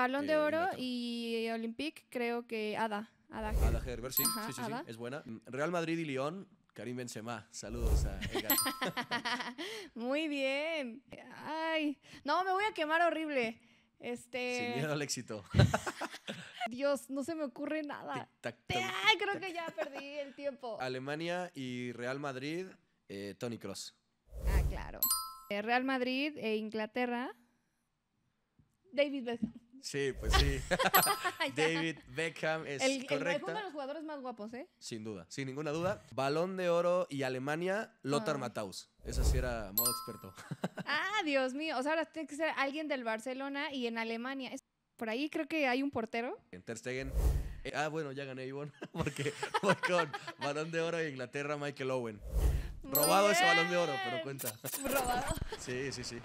Balón de Oro y Olympique, creo que Ada Hegerberg, sí. Ajá, sí, es buena. Real Madrid y Lyon, Karim Benzema. Saludos a El Gato. Muy bien. Ay, no, me voy a quemar horrible. Sin miedo al éxito. Dios, no se me ocurre nada. Ay, creo que ya perdí el tiempo. Alemania y Real Madrid, Toni Kroos. Ah, claro. Real Madrid e Inglaterra, David Beckham. Sí, pues sí. David Beckham es correcto. Es uno de los jugadores más guapos, ¿eh? Sin duda, sin ninguna duda. Balón de Oro y Alemania, Lothar Matthäus. Esa sí era modo experto. Ah, Dios mío. O sea, ahora tiene que ser alguien del Barcelona y en Alemania. Por ahí creo que hay un portero. En Ter Stegen. Bueno, ya gané, Ivonne, porque voy con Balón de Oro de Inglaterra, Michael Owen. Robado ese Balón de Oro, pero cuenta. Robado. Sí.